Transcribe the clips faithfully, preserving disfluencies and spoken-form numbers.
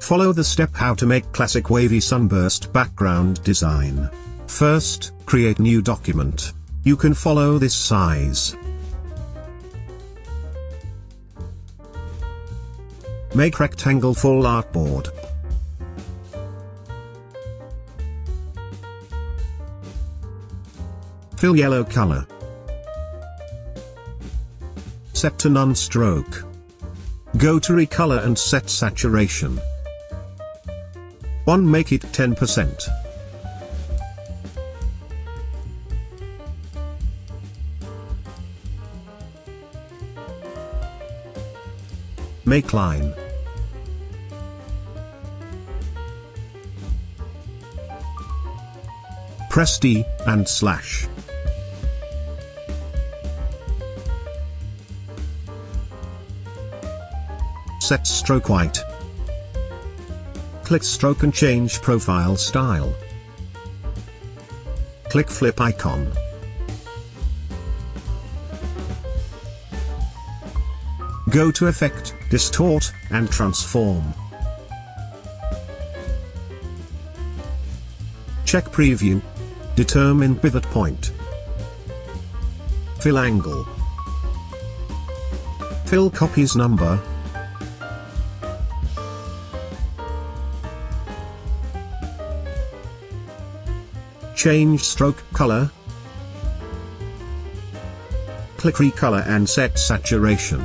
Follow the step how to make classic wavy sunburst background design. First, create new document. You can follow this size. Make rectangle full artboard. Fill yellow color. Set to none stroke. Go to recolor and set saturation. one Make it ten percent. Make line. Press D, and slash. Set stroke white. Click stroke and change profile style. Click flip icon. Go to Effect, Distort, and Transform. Check Preview. Determine pivot point. Fill angle. Fill copies number. Change stroke color. Click Recolor and set saturation.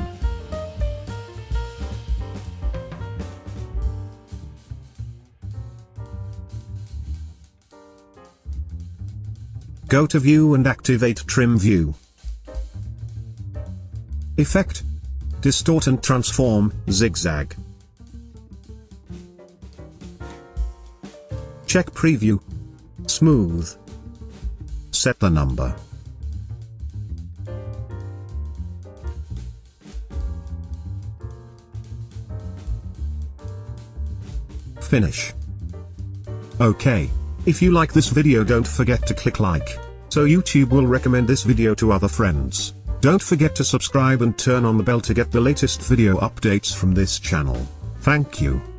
Go to View and activate Trim View. Effect. Distort and Transform, Zigzag. Check Preview. Smooth. Set the number. Finish. Okay. If you like this video, don't forget to click like, so YouTube will recommend this video to other friends. Don't forget to subscribe and turn on the bell to get the latest video updates from this channel. Thank you.